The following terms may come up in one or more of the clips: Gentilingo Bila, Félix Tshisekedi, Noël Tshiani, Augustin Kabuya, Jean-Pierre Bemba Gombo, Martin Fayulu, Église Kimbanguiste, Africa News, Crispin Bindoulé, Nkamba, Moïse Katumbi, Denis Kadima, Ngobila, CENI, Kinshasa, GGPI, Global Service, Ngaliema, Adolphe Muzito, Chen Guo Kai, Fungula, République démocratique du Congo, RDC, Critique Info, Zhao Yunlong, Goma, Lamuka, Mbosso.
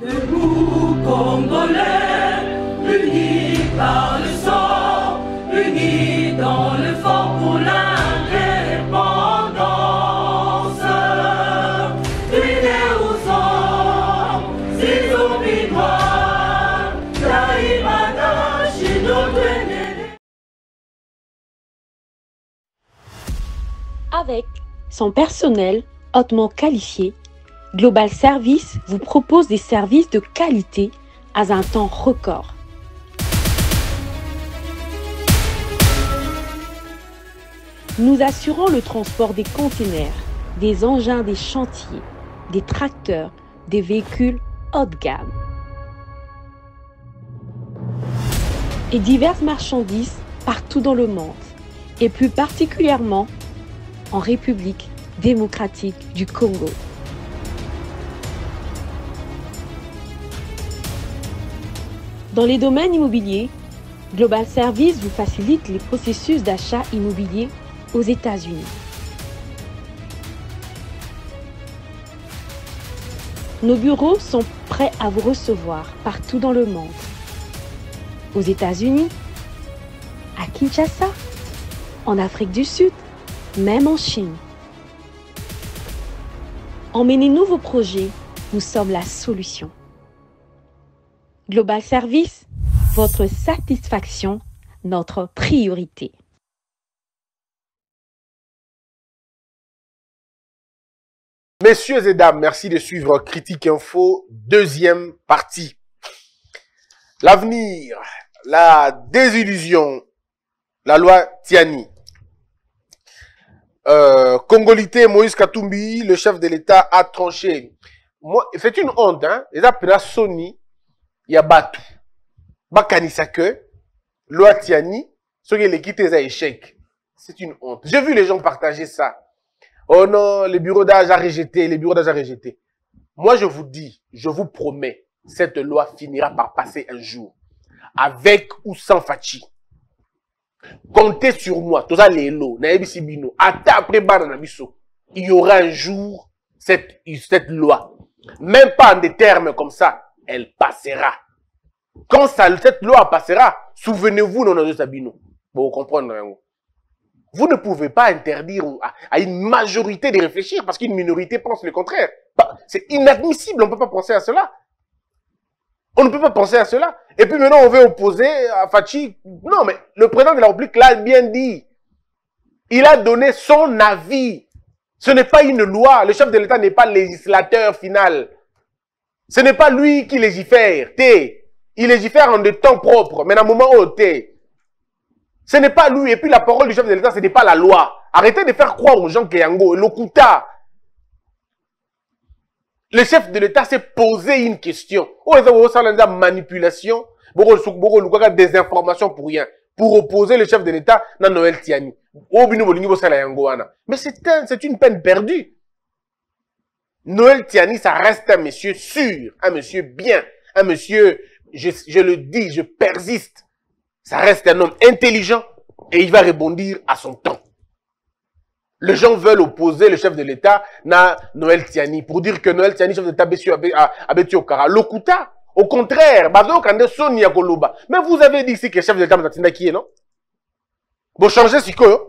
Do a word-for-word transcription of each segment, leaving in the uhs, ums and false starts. Debout, Congolais, unis par le sang, unis dans le fort pour l'indépendance. Unis aux hommes, si nous binois, Taïmada, Chino, Benélé. Avec son personnel hautement qualifié, Global Service vous propose des services de qualité à un temps record. Nous assurons le transport des containers, des engins des chantiers, des tracteurs, des véhicules haut de gamme et diverses marchandises partout dans le monde et plus particulièrement en République démocratique du Congo. Dans les domaines immobiliers, Global Service vous facilite les processus d'achat immobilier aux États-Unis. Nos bureaux sont prêts à vous recevoir partout dans le monde. Aux États-Unis, à Kinshasa, en Afrique du Sud, même en Chine. Emmenez-nous vos projets, nous sommes la solution. Global Service, votre satisfaction, notre priorité. Messieurs et dames, merci de suivre Critique Info, deuxième partie. L'avenir, la désillusion, la loi Tshiani. Euh, Congolité Moïse Katumbi, le chef de l'État, a tranché. C'est une honte, hein? Les appellera Sony. Il y a Batou, Bakanisake, Loi Tshiani, ce qui est quitté, c'est échec. C'est une honte. J'ai vu les gens partager ça. Oh non, les bureaux d'âge a rejeté, les bureaux d'âge a rejeté. Moi, je vous dis, je vous promets, cette loi finira par passer un jour, avec ou sans Fatshi. Comptez sur moi, tous les lots, après il y aura un jour cette, cette loi. Même pas en des termes comme ça. Elle passera. Quand ça, cette loi passera, souvenez-vous, non, non, de Sabino. Bon, vous comprenez. Hein, vous. vous ne pouvez pas interdire à, à une majorité de réfléchir parce qu'une minorité pense le contraire. C'est inadmissible, on ne peut pas penser à cela. On ne peut pas penser à cela. Et puis maintenant, on veut opposer à Fatshi. Non, mais le président de la République l'a bien dit. Il a donné son avis. Ce n'est pas une loi. Le chef de l'État n'est pas législateur final. Ce n'est pas lui qui légifère, t'es. Il légifère en des temps propres, mais dans un moment où t'es. Ce n'est pas lui. Et puis la parole du chef de l'État, ce n'est pas la loi. Arrêtez de faire croire aux gens que Yango, l'Okuta. Le chef de l'État s'est posé une question. Oh, ça a une manipulation, des informations pour rien. Pour opposer le chef de l'État dans Noël Tshiani. Mais c'est un, c'est une peine perdue. Noël Tshiani, ça reste un monsieur sûr, un monsieur bien, un monsieur, je, je le dis, je persiste. Ça reste un homme intelligent et il va rebondir à son temps. Les gens veulent opposer le chef de l'État à Noël Tshiani pour dire que Noël Tshiani, chef de l'État, a battu Okara. L'Okuta, au contraire, mais vous avez dit ici que le chef de l'État m'a qui est, non? Vous changez ce que...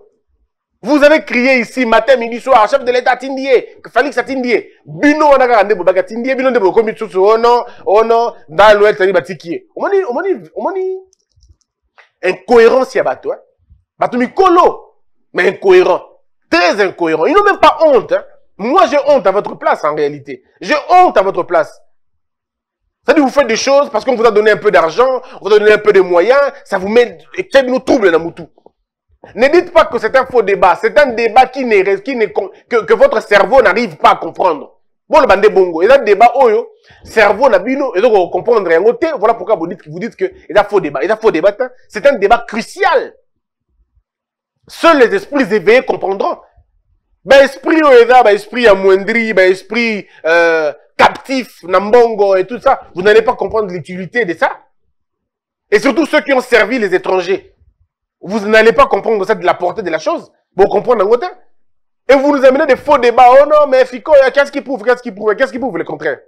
Vous avez crié ici, matin, midi, soir, chef de l'État, Tindié, Félix Tshisekedi, Bino, on a gardé, Tindié, Bino, de Bokomi, Tsutsu, oh non, oh non, dans l'Ouest, Tani, Batiki. On m'a dit, on m'a dit, on m'a dit, incohérence, y'a Batou, hein. Batou, mi colo, mais incohérent, très incohérent. Ils n'ont même pas honte, hein. Moi, j'ai honte à votre place, en réalité. J'ai honte à votre place. C'est-à-dire, vous faites des choses parce qu'on vous a donné un peu d'argent, on vous a donné un peu de moyens, ça vous met, et peut-être nous trouble dans Moutou. Ne dites pas que c'est un faux débat. C'est un débat qui ne, qui ne, que, que votre cerveau n'arrive pas à comprendre. Bon, le bandé bongo. Il y a un débat, oh yo, cerveau n'a bino, et donc on comprendre. Voilà pourquoi vous dites, vous dites que il y a un faux débat. Il y a un faux débat. C'est un débat crucial. Seuls les esprits éveillés comprendront. Ben, esprit, oh, ben, esprit amoindri, ben, esprit, euh, captif, nambongo et tout ça. Vous n'allez pas comprendre l'utilité de ça. Et surtout ceux qui ont servi les étrangers. Vous n'allez pas comprendre ça de la portée de la chose. Vous comprenez en autant. Et vous nous amenez des faux débats. Oh non, mais Fico, qu'est-ce qui prouve, qu'est-ce qui prouve, qu'est-ce qui prouve le contraire?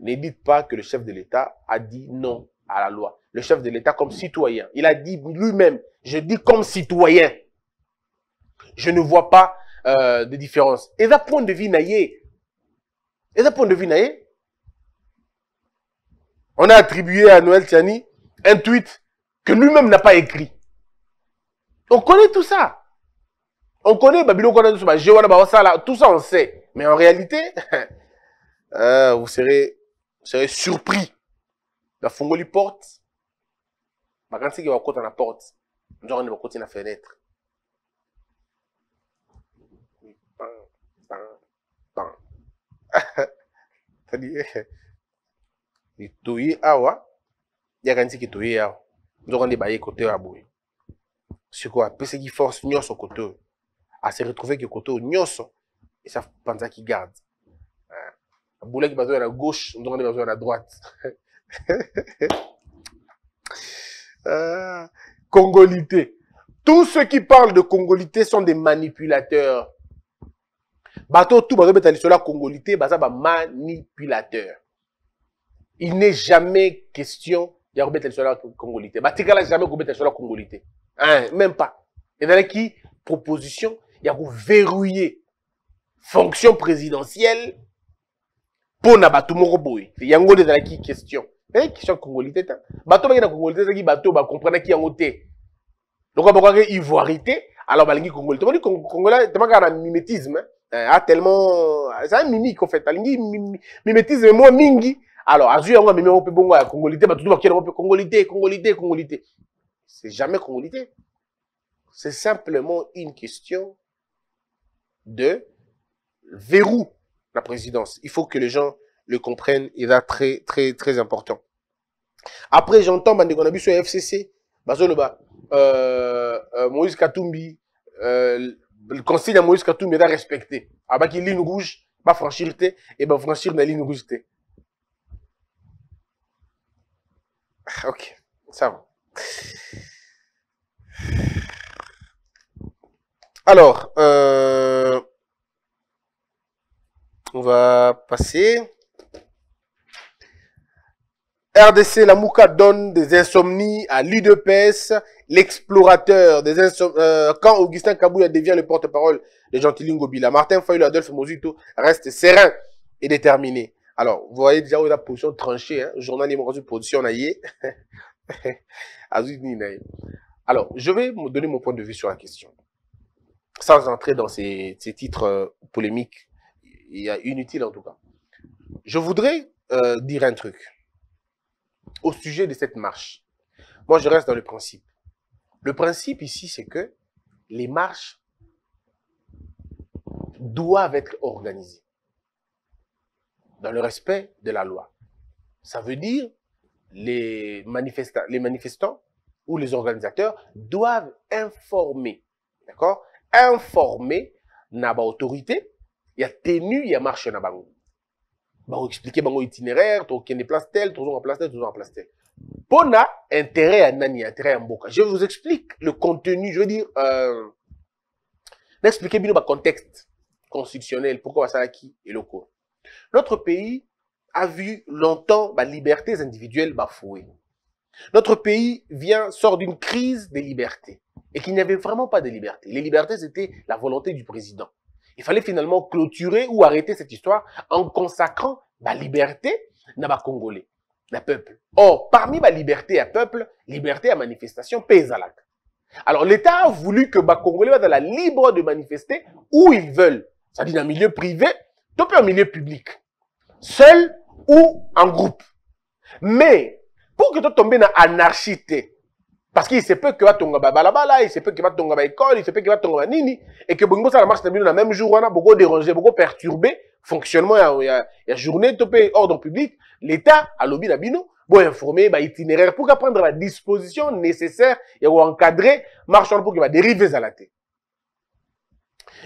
ne dites pas que le chef de l'État a dit non à la loi. Le chef de l'État comme citoyen, il a dit lui-même, je dis comme citoyen, je ne vois pas euh, de différence. Et d'un point de vue naïe, et d'un point de vue naïe, on a attribué à Noël Tshiani un tweet que lui-même n'a pas écrit. On connaît tout ça. On connaît Babylon, tout ça on sait. Mais en réalité, euh, vous, serez, vous serez surpris. La Fungula porte, ma grande qui va côté à la porte, genre on va côté à la fenêtre. C'est-à-dire, il touille awa, il y a grande qui touille awa, genre on est baillé côté à bout. C'est quoi? Parce qu'il force nios au côté, à se retrouver que côté nios et ça pense à qui garde. La boule qui va à la gauche, genre on est besoin à la droite. ah, congolité. Tous ceux qui parlent de congolité sont des manipulateurs. Bateau tout bateau mettre cela congolité, baza ba manipulateur. Il n'est jamais question de remettre cela congolité. Batikala jamais remettre cela congolité. Hein, même pas. Et dans qui proposition, il y a vous verrouiller fonction présidentielle pour na bateau moroboy. Il y a ngolé dans qui question. Eh, question congolité. Bateau ba na congolité, c'est qui bateau ba comprendre qui en côté. Donc on va parler ivoirité, alors balingi congolité. On dit congolais, tu m'as mimétisme. Ah, tellement, c'est un mimique en fait. Mimétisme, moi, mingi. Alors, Azu, on va mimier un peu bongo à congolité, bah, tout le monde qui est un peu congolité, congolité, congolité. C'est jamais congolité. C'est simplement une question de verrou, la présidence. Il faut que les gens le comprennent, et là, très, très, très important. Après, j'entends, bah, on a vu sur F C C, bah, euh, euh, Moïse Katumbi, euh, le conseil de Moïse Katumbi est respecté. Avec une ligne rouge, pas franchir et ben franchir la ligne rouge. Ok, ça va. Alors, euh, on va passer. R D C, Lamuka donne des insomnies à l'U D P S, l'explorateur des insomnies. Euh, quand Augustin Kabuya devient le porte-parole de Gentilingo Bila, Martin Fayulu, Adolphe Muzito reste serein et déterminé. Alors, vous voyez déjà où la position tranchée, hein, journal de production, alors, je vais vous donner mon point de vue sur la question. Sans entrer dans ces, ces titres polémiques, inutiles en tout cas. Je voudrais euh, dire un truc. Au sujet de cette marche, moi je reste dans le principe. Le principe ici, c'est que les marches doivent être organisées dans le respect de la loi. Ça veut dire les manifestants, les manifestants ou les organisateurs doivent informer, d'accord? Informer naba autorité, il y a tenue, il y a marche nabango. Bah, expliquer mon itinéraire, tout qui est place telle, toujours en place telle, toujours en place telle. Bon, a intérêt à Nani, intérêt à Mboka. Je vous explique le contenu, je veux dire, euh, n'expliquez bien le contexte constitutionnel, pourquoi ça qui et le cours. Notre pays a vu longtemps les libertés individuelles bafouées. Notre pays vient, sort d'une crise des libertés et qu'il n'y avait vraiment pas de liberté. Les libertés, c'était la volonté du président. Il fallait finalement clôturer ou arrêter cette histoire en consacrant la liberté à la Congolais, la peuple. Or, parmi la liberté à peuple, liberté à manifestation, paysalak. Alors, l'État a voulu que les Congolais soient la libre de manifester où ils veulent, c'est-à-dire dans le milieu privé, tout peu en milieu public, seul ou en groupe. Mais, pour que tu tombes dans l'anarchie, parce qu'il se peut que va tomber balabala, il se peut que va tomber école, il se peut que va tomber nini, et que bongo ça la marche termine le même jour, on a beaucoup dérangé, beaucoup perturbé, fonctionnement, il y a la journée, topé ordre public, l'État a lobby d'abino, bon informer, bah itinéraire pour prendre la disposition nécessaire et encadrer marchand pour qu'il va dériver à la tête.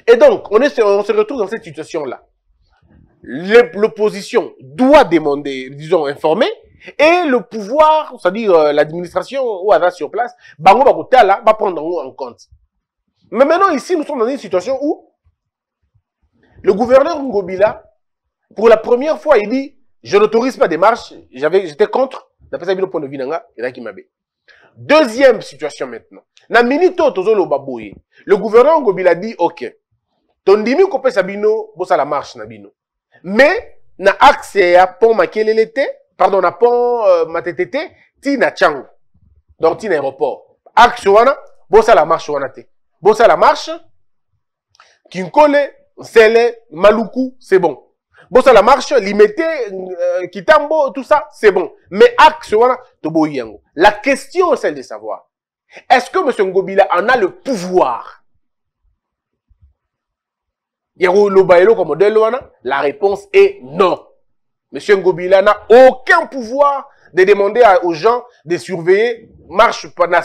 Et donc on est, on se retrouve dans cette situation là. L'opposition doit demander, disons informer. Et le pouvoir, c'est-à-dire euh, l'administration ou à sur place, bah, on va prendre en compte. Mais maintenant, ici, nous sommes dans une situation où le gouverneur Ngobila, pour la première fois, il dit Je n'autorise pas des marches. J'étais contre. D'après le point de vue, il y a qui m'a dit. Deuxième situation maintenant. Na minito tozo lo baboye. Le gouverneur Ngobila dit OK. Tondimi kopé sabino bossa la marche na bino. Mais na axe ya pont makelelete, pardon na pont euh, matetete ti na chango. Donc ti na aéroport. Axe wana bossa la marche wana te. Bossa la marche Kinkole, Sele, Maluku, c'est bon. Bossa la marche limité euh, Kitambo tout ça, c'est bon. Mais axe wana tobo yango. La question est celle de savoir, est-ce que M. Ngobila en a le pouvoir? La réponse est non. M. Ngobila n'a aucun pouvoir de demander aux gens de surveiller marche pendant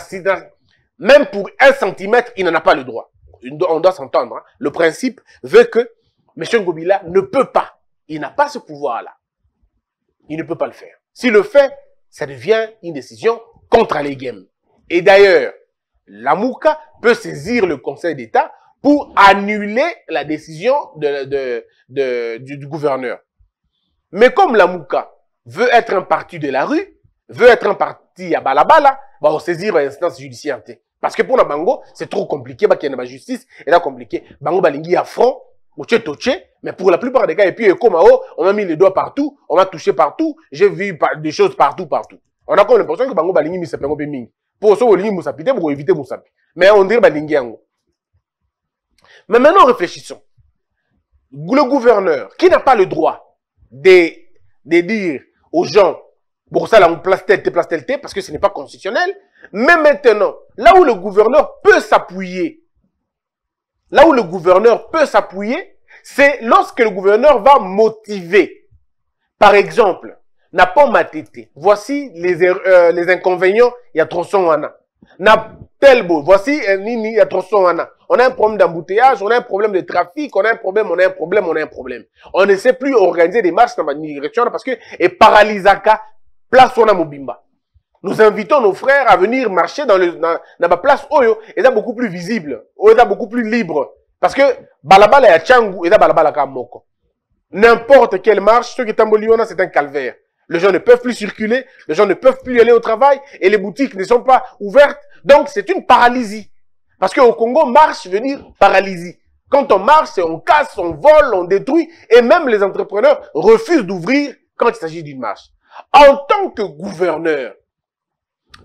même pour un centimètre, il n'en a pas le droit. On doit s'entendre. Hein. Le principe veut que M. Ngobila ne peut pas. Il n'a pas ce pouvoir-là. Il ne peut pas le faire. S'il le fait, ça devient une décision contre les games. Et d'ailleurs, Lamuka peut saisir le Conseil d'État pour annuler la décision de, de, de, du, du gouverneur. Mais comme Lamuka veut être un parti de la rue, veut être un parti à balabala, va bah saisir l'instance judiciaire. Parce que pour la Bango, c'est trop compliqué, parce qu'il y a la justice, et là compliqué. Bango Balingi à front, mais pour la plupart des cas, et puis on a mis les doigts partout, on m'a touché partout, j'ai vu des choses partout, partout. On a comme l'impression que Bango Balingi mis sa pénomine. Pour ça, on pour éviter Moussapi. Mais on dirait Balingiango. Mais maintenant, réfléchissons. Le gouverneur, qui n'a pas le droit de, de dire aux gens, pour ça, là, on place tel, place tel, parce que ce n'est pas constitutionnel. Mais maintenant, là où le gouverneur peut s'appuyer, là où le gouverneur peut s'appuyer, c'est lorsque le gouverneur va motiver. Par exemple, n'a pas matété. Voici les, euh, les inconvénients, il y a tronçon ana. N'a telbo, voici un nini, il y a tronçon ana. On a un problème d'embouteillage, on a un problème de trafic, on a un problème, on a un problème, on a un problème. On ne sait plus organiser des marches dans la direction parce que et paralysaka place on a mobimba. Nous invitons nos frères à venir marcher dans le dans, dans la place oyo, et ça beaucoup plus visible, oyo ça beaucoup plus libre parce que balabala ya changu et ça balabala ka moko. N'importe quelle marche, ceux qui tamboliona c'est un calvaire. Les gens ne peuvent plus circuler, les gens ne peuvent plus aller au travail et les boutiques ne sont pas ouvertes. Donc, c'est une paralysie. Parce qu'au Congo, marche veut dire paralysie. Quand on marche, on casse, on vole, on détruit et même les entrepreneurs refusent d'ouvrir quand il s'agit d'une marche. En tant que gouverneur,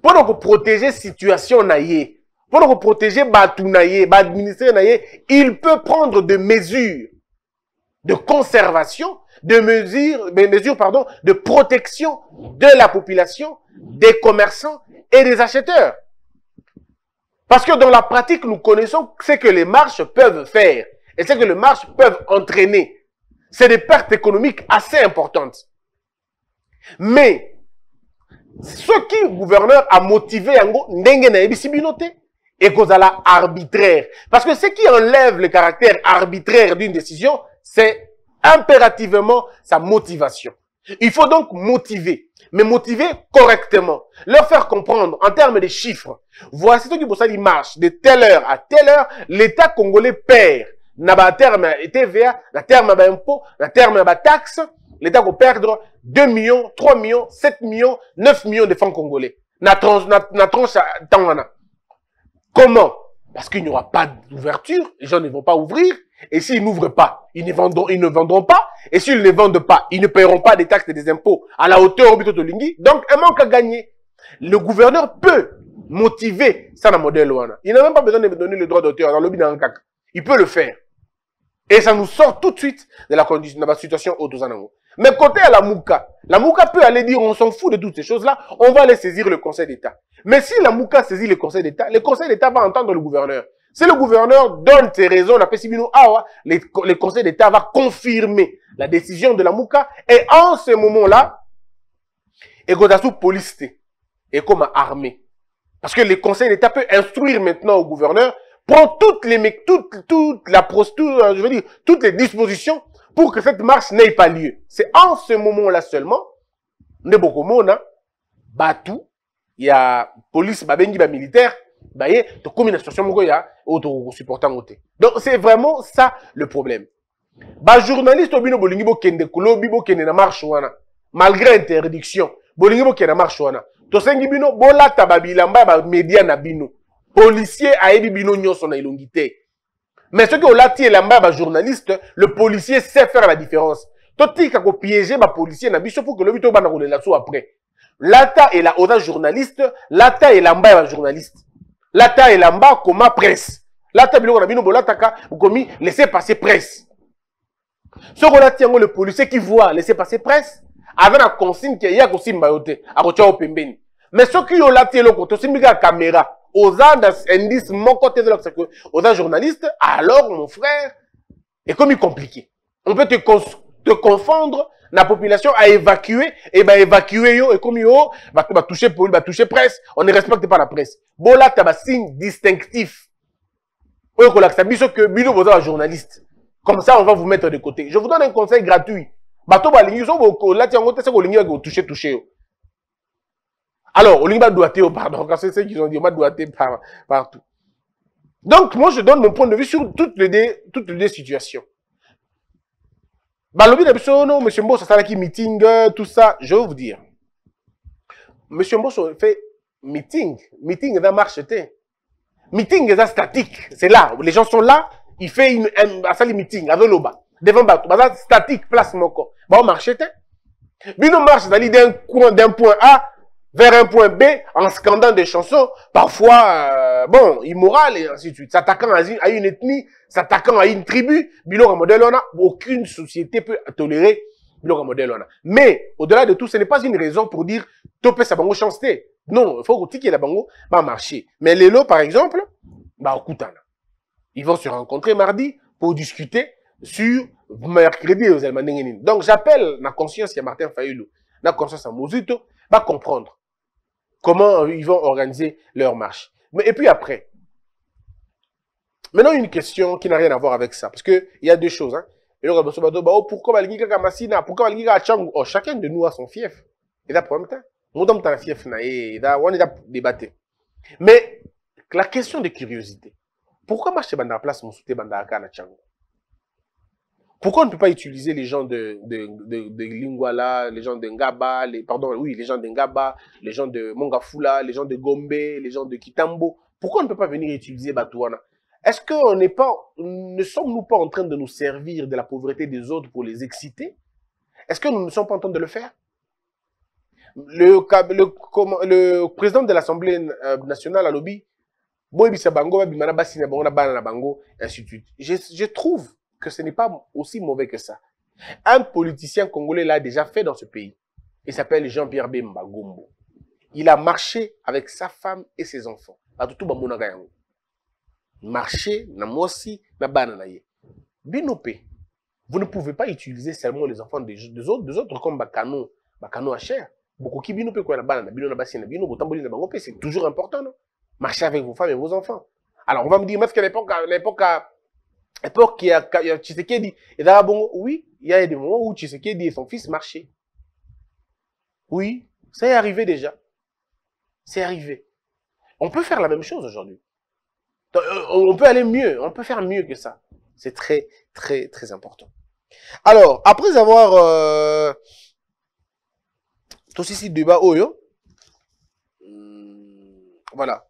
pour donc protéger la situation, pour donc protéger l'administrer, il peut prendre des mesures de conservation, de mesures, mesures pardon, de protection de la population, des commerçants et des acheteurs. Parce que dans la pratique, nous connaissons ce que les marches peuvent faire et ce que les marches peuvent entraîner. C'est des pertes économiques assez importantes. Mais ce qui le gouverneur a motivé, et cause à la arbitraire. Parce que ce qui enlève le caractère arbitraire d'une décision, c'est impérativement sa motivation. Il faut donc motiver, mais motiver correctement. Leur faire comprendre en termes de chiffres. Voici ce qui pour ça il marche de telle heure à telle heure, l'État congolais perd. N'a pas terme à T V A, n'a terme à impôt, n'a terme à taxe. L'État va perdre deux millions, trois millions, sept millions, neuf millions de francs congolais. N'a tranche à temps. Comment? Parce qu'il n'y aura pas d'ouverture, les gens ne vont pas ouvrir. Et s'ils n'ouvrent pas, ils ne vendront, ils ne vendront pas. Et s'ils ne vendent pas, ils ne paieront pas des taxes et des impôts à la hauteur de Tolingui. Donc, un manque à gagner. Le gouverneur peut motiver ça dans le modèle. Il n'a même pas besoin de donner le droit d'auteur dans le lobby d'un cac. Il peut le faire. Et ça nous sort tout de suite de la, condition, de la situation autosanango. Mais côté à Lamuka, Lamuka peut aller dire on s'en fout de toutes ces choses-là, on va aller saisir le Conseil d'État. Mais si Lamuka saisit le Conseil d'État, le Conseil d'État va entendre le gouverneur. Si le gouverneur donne ses raisons, la Pessimino Awa, le Conseil d'État va confirmer la décision de Lamuka. Et en ce moment-là, et qu'on a sous police et comme armée. Parce que le Conseil d'État peut instruire maintenant au gouverneur, prend toutes les toutes, toute la procédure, je veux dire, toutes les dispositions pour que cette marche n'ait pas lieu. C'est en ce moment-là seulement, ne bokomona, batu, il y a police, babengi, ba militaire. Donc c'est vraiment ça le problème. Ba journaliste obi no bolingi bo kende kolo bi bo kende na marche wana. malgré interdiction. Bolingo qui est marche wana. Tosengi bino bola tababilamba ba media na bino. Policier a ebi bino nyonso na ilongité. Mais ce que olati elamba ba journaliste, le policier sait faire la différence. Toti ka ko piéger ba policier na biso pour que le bito ba na relation après. Lata et la oda journaliste, lata et lamba ba journaliste. Lata et lamba comme presse. Lata bino na bino bola taka komi laisser passer presse. Ce relati le policier qui voit laisser passer presse. Avec la consigne qui est aussi mbayoté, à côté au pembeni. Mais ceux qui ont la télé, quand on la caméra, aux indices, mon côté de la aux journalistes, alors mon frère, est comme compliqué. On peut te, te confondre, la population a évacué, et ben évacué yo, et comme yo, va bah, toucher pour bah, toucher presse, on ne respecte pas la presse. Bon là, t'as un signe distinctif. Pour que que bino vous avez journaliste. Comme ça, on va vous mettre de côté. Je vous donne un conseil gratuit. Alors, pardon, c'est ce qu'ils ont dit, on va doiter partout. Donc, moi, je donne mon point de vue sur toutes les deux, toutes les deux situations. Balobi d'Abissono, M. Mbosso, ça qui meeting, tout ça, je vais vous dire. M. Mbosso fait meeting, meeting dans marcheté. Meeting est statique, c'est là, les gens sont là, il fait une, un salle meeting, à Doloba. Devant bateau, bazar statique, place mon corps. Bah on marche, t'es. Bino marche d'aller d'un coin, d'un point A vers un point B en scandant des chansons, parfois euh, bon, immorales et ainsi de suite. S'attaquant à une ethnie, s'attaquant à une tribu, Bilo modèle on a aucune société peut tolérer Bilo modèle on a. Mais au-delà de tout, ce n'est pas une raison pour dire topé sa bango chanceté. Non, il faut qu'on tique la bango, bah marcher. Mais les lots par exemple, bah au Koutana. Ils vont se rencontrer mardi pour discuter. Sur mercredi aux Allemands. Donc j'appelle la conscience à Martin Fayulu, la conscience à Muzito, va comprendre comment ils vont organiser leur marche. Mais, et puis après, maintenant une question qui n'a rien à voir avec ça, parce qu'il y a deux choses. Hein. Pourquoi oh, chacun de nous a son fief. Et là, pour le temps, on a un fief, on a débatté. Mais la question de curiosité, pourquoi marcher dans la place, on soutient dans la Tchango? Pourquoi on ne peut pas utiliser les gens de, de, de, de Lingwala, les gens de Ngaba, les, pardon, oui, les gens de Ngaba, les gens de Mongafula, les gens de Gombe, les gens de Kitambo? Pourquoi on ne peut pas venir utiliser Batouana? Est-ce qu'on n'est pas, ne sommes-nous pas en train de nous servir de la pauvreté des autres pour les exciter? Est-ce que nous ne sommes pas en train de le faire? Le, le, le président de l'Assemblée nationale à Lobi, je, je trouve que ce n'est pas aussi mauvais que ça. Un politicien congolais l'a déjà fait dans ce pays. Il s'appelle Jean-Pierre Bemba Gombo. Il a marché avec sa femme et ses enfants. Marché, namosi, nabananaye. Binopé, vous ne pouvez pas utiliser seulement les enfants des, des autres, des autres comme Bakano, Bakano à chair. C'est toujours important, non? Marchez avec vos femmes et vos enfants. Alors, on va me dire, mais est-ce qu'à l'époque, L'époque, il y a Tshisekedi. Et là, bon, oui, il y a des moments où Tshisekedi et son fils marchaient. Oui, ça est arrivé déjà. C'est arrivé. On peut faire la même chose aujourd'hui. On peut aller mieux, on peut faire mieux que ça. C'est très, très, très important. Alors, après avoir euh, tout ceci débat, Oyo, voilà.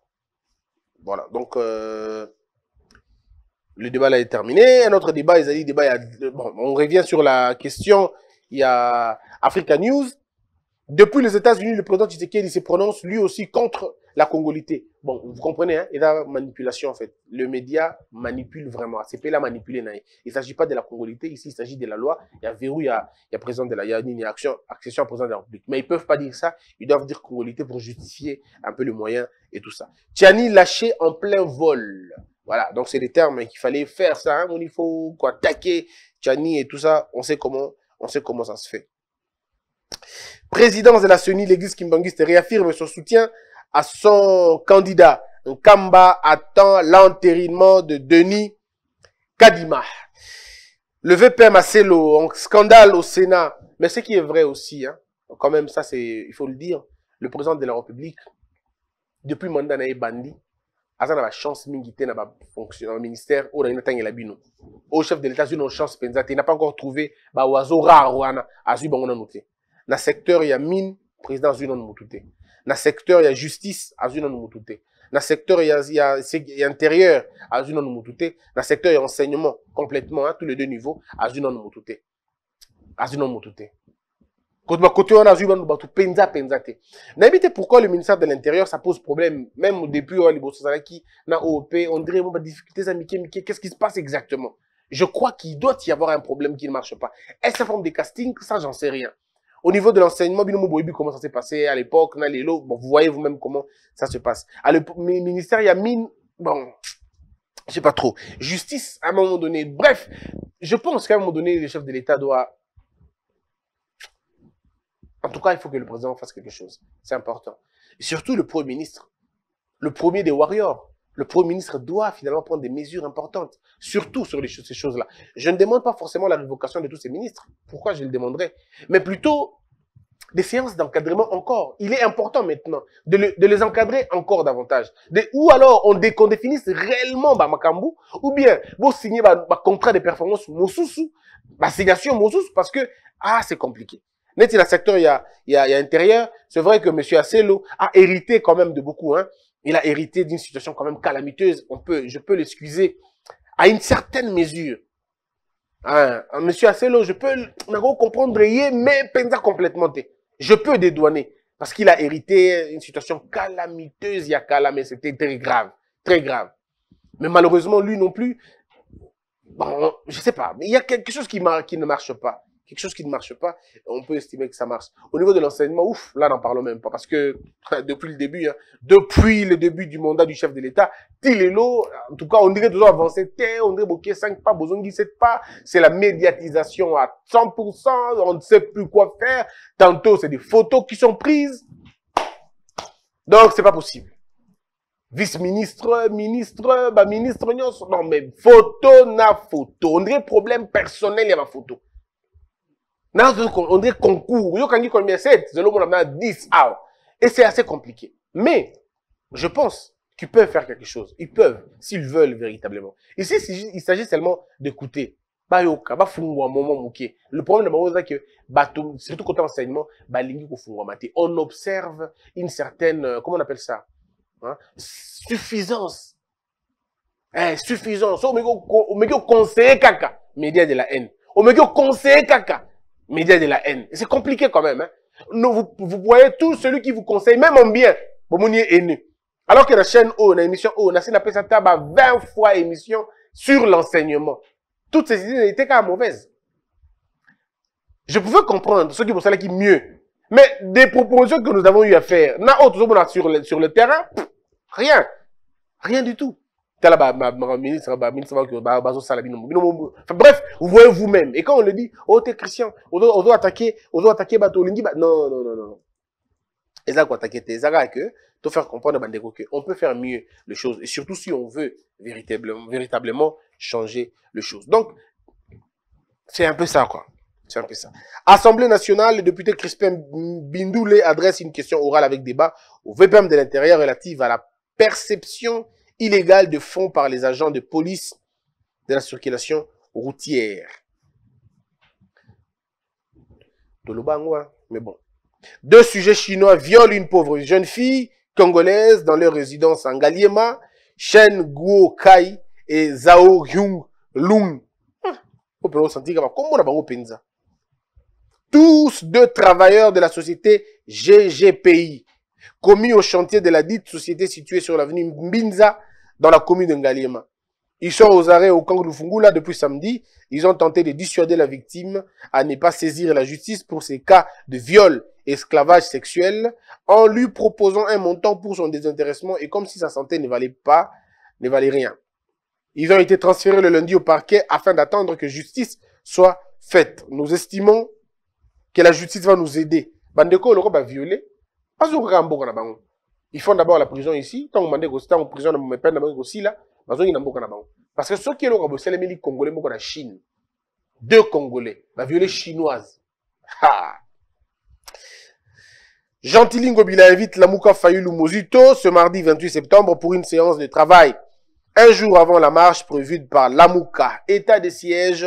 Voilà, donc... Euh, le débat là est terminé. Un autre débat, ils ont dit débat. Il y a... bon, on revient sur la question. Il y a Africa News. Depuis les États-Unis, le président Tshisekedi se prononce lui aussi contre la congolité. Bon, vous comprenez, hein? Il y a la manipulation en fait. Le média manipule vraiment. C'est pas la manipuler. Il ne s'agit pas de la congolité. Ici, il s'agit de la loi. Il y a verrou, il y a, il y a présent de la, il y a une action, accession à présent de la République. Mais ils peuvent pas dire ça. Ils doivent dire congolité pour justifier un peu le moyen et tout ça. Tshiani lâché en plein vol. Voilà, donc c'est des termes qu'il fallait faire ça, hein, il faut quoi, attaquer Tshiani et tout ça, on sait comment, on sait comment ça se fait. Présidence de la C E N I, l'église Kimbanguiste réaffirme son soutien à son candidat. Nkamba attend l'entérinement de Denis Kadima. Le V P Masselo, en scandale au Sénat, mais ce qui est vrai aussi, hein, quand même ça c'est, il faut le dire, le président de la République, depuis Mandana et Bandi, Azan a la chance mingité n'a pas fonctionné au ministère ou dans une la bino. Au chef de l'État, une chance pensée. Il n'a pas encore trouvé bah oiseau rare ou ana. Azu bango na noté. na secteur ya mine président azuna mutute, na secteur ya justice azuna mutute, na secteur ya ya, ya intérieur azuna mutute, na secteur ya enseignement complètement à tous les deux niveaux azuna mutute, azuna mutute. Côté on a vu batu penza penza te. N'habitez pourquoi le ministère de l'Intérieur ça pose problème même au début on les bossosaki na O P on dirait on a des difficultés amicales qu'est-ce qui se passe exactement? Je crois qu'il doit y avoir un problème qui ne marche pas. Est-ce la forme des castings? Ça j'en sais rien. Au niveau de l'enseignement comment ça s'est passé à l'époque na lelo bon vous voyez vous-même comment ça se passe. À le ministère il y a mine bon je sais pas trop justice à un moment donné bref je pense qu'à un moment donné le chef de l'État doit. En tout cas, il faut que le président fasse quelque chose. C'est important. Et surtout le Premier ministre, le premier des warriors, le Premier ministre doit finalement prendre des mesures importantes, surtout sur les choses, ces choses-là. Je ne demande pas forcément la révocation de tous ces ministres. Pourquoi je le demanderais? Mais plutôt des séances d'encadrement encore. Il est important maintenant de, le, de les encadrer encore davantage. De, ou alors on, dé, on définisse réellement bah, Makambu, ou bien vous bah, signez un bah, bah, contrat de performance Mosusu, bah, signation Mosusu, parce que ah, c'est compliqué. Net, il y a secteur, il y a, il y a, il y a intérieur. C'est vrai que M. Masselo a hérité quand même de beaucoup, hein. Il a hérité d'une situation quand même calamiteuse. On peut, je peux l'excuser à une certaine mesure. Hein, M. Masselo, je peux, on comprendre, mais penza complètement. Je peux dédouaner. Parce qu'il a hérité une situation calamiteuse, il y a calamé. C'était très grave. Très grave. Mais malheureusement, lui non plus, bon, je sais pas. Mais il y a quelque chose qui, qui ne marche pas. Quelque chose qui ne marche pas, on peut estimer que ça marche. Au niveau de l'enseignement, ouf, là, n'en parlons même pas. Parce que depuis le début, hein, depuis le début du mandat du chef de l'État, Tilélo, en tout cas, on dirait toujours avancer, on dirait bokeh cinq pas, Bozongi sept pas. C'est la médiatisation à cent pour cent, on ne sait plus quoi faire. Tantôt, c'est des photos qui sont prises. Donc, c'est pas possible. Vice-ministre, ministre, bah, ministre, non, mais photo na photo. On dirait problème personnel, il y a ma photo. On dirait concours. Yo kangi combien sept, zelo mon ami a dix. Et c'est assez compliqué. Mais je pense qu'ils peuvent faire quelque chose. Ils peuvent, s'ils veulent véritablement. Ici, il s'agit seulement d'écouter. Ba yoka, ba fungwa moment mouké. Le problème de c'est que bato, surtout côté enseignement, ba lingi ko fungwa maté. On observe une certaine, comment on appelle ça, hein? Suffisance. Eh, suffisance. On me dit conseiller kaka, média de la haine. On me dit conseiller kaka. Média de la haine. C'est compliqué quand même. Hein? Nous, vous, vous voyez tout celui qui vous conseille, même en bien, pour mon haineux. Alors que la chaîne O, la émission O, on a appelé ça tabac vingt fois émission sur l'enseignement. Toutes ces idées n'étaient qu'à mauvaises. Je pouvais comprendre ceux qui pensaient qui mieux. Mais des propositions que nous avons eu à faire, sur le, sur le terrain, pff, rien. Rien du tout. Bref, vous voyez vous-même. Et quand on le dit, oh, t'es chrétien, on doit, on doit attaquer, on doit attaquer, bah, non, non, non, non. Et ça, quoi, t'inquiète, et ça, que, t'as faire comprendre, bah, on peut faire mieux les choses. Et surtout si on veut véritablement, véritablement changer les choses. Donc, c'est un peu ça, quoi. C'est un peu ça. Assemblée nationale, le député Crispin Bindoulé adresse une question orale avec débat au V P M de l'Intérieur relative à la perception illégal de fonds par les agents de police de la circulation routière. Mais bon. Deux sujets chinois violent une pauvre jeune fille congolaise dans leur résidence en Ngaliema, Chen Guo Kai et Zhao Yunlong. Tous deux travailleurs de la société G G P I, commis au chantier de la dite société située sur l'avenue Mbinza, dans la commune de Ngaliema. Ils sont aux arrêts au camp de Fungula depuis samedi. Ils ont tenté de dissuader la victime à ne pas saisir la justice pour ses cas de viol et esclavage sexuel en lui proposant un montant pour son désintéressement et comme si sa santé ne valait pas, ne valait rien. Ils ont été transférés le lundi au parquet afin d'attendre que justice soit faite. Nous estimons que la justice va nous aider. Bandeko, l'Europe a violé. Ils font d'abord la prison ici, tant on est en prison, on peine aussi là, parce que ceux qui ont bossé les Congolais, la Chine, deux Congolais, la violée chinoise. Ha! Gentilingo Bila invite Lamuka Fayulu Muzito ce mardi vingt-huit septembre pour une séance de travail, un jour avant la marche prévue par Lamuka. État de siège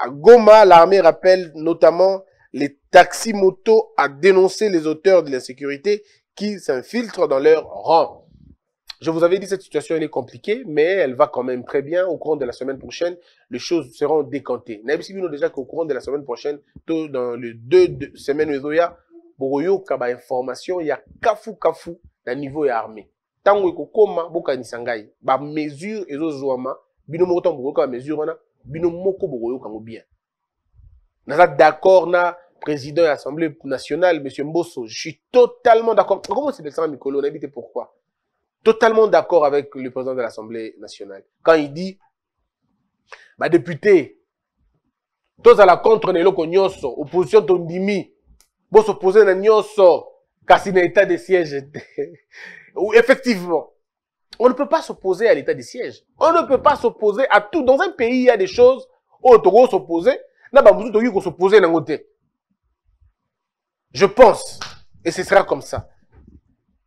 à Goma, l'armée rappelle notamment les taxis motos à dénoncer les auteurs de l'insécurité qui s'infiltrent dans leur rang. Je vous avais dit, cette situation, elle est compliquée, mais elle va quand même très bien. Au courant de la semaine prochaine, les choses seront décantées. Nous avons déjà qu'au courant de la semaine prochaine, tôt dans les deux, deux semaines, il y a des informations, il y a kafou kafou dans le niveau de l'armée. Tant que vous mesure et bien. Nous sommes d'accord avec le président de l'Assemblée nationale, M. Mbosso. Je suis totalement d'accord. Comment c'est de ça, Mikolo? On a évité pourquoi? Totalement d'accord avec le président de l'Assemblée nationale. Quand il dit, ma député, tous à la contre ne l'opposition opposition tondimi, bon s'opposer à Nyosso, car c'est un état de siège. Effectivement, on ne peut pas s'opposer à l'état de siège. On ne peut pas s'opposer à tout. Dans un pays, il y a des choses où on s'opposer. Je pense, et ce sera comme ça,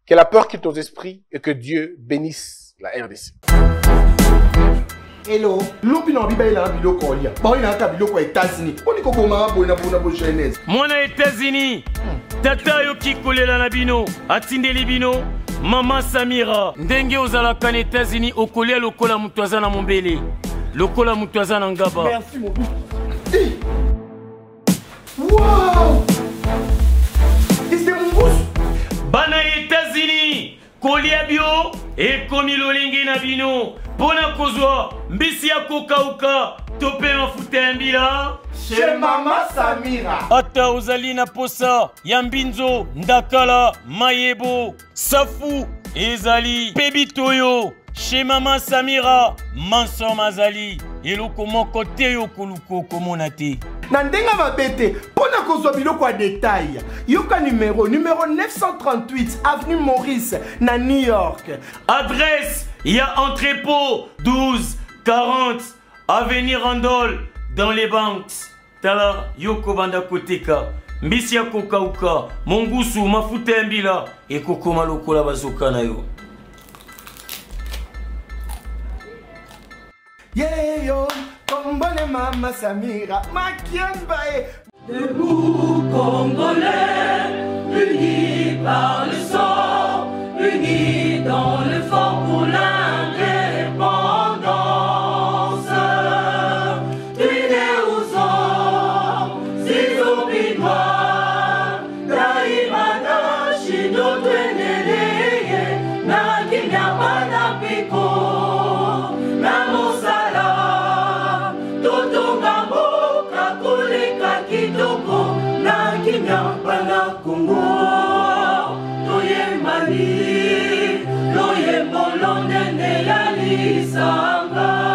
que la peur quitte aux esprits et que Dieu bénisse la R D C. Hello, États-Unis, Tata yoki kolela na bino, atindeli bino, Maman Samira, ndenge ozala kan États-Unis okolia lokola mutu aza na mombele, lokola mutu aza na ngaba. Merci mon Dieu. Wow! Bana États-Unis, kolia bio et komi lolingi na bino, pona kozwa mbisi ya kokauka, topé na futa mbila. Chez Maman Samira. Ata ozali na posa, Yambinzo, Ndakala, Mayebo, Safu, Ezali, Pebitoyo. Chez Maman Samira, Manson Mazali. Eloko moko te yo kuluko komonate. Nandenga va bete, pona kozwa biloko a détail. Yoka numéro, numéro neuf cent trente-huit, avenue Maurice, na New York. Adresse, ya entrepôt, douze quarante, avenue Randol, dans les banques. Tala yoko banda koteka mbisi ya kokauka mongusu mafuta mbila ekokoma lokola bazoka nayo yeah yo kombole Maman Samira makiamba e debout congolais unis par le sang unis dans le fort pour l'indépendance. Loye bolonde ne yali sanga.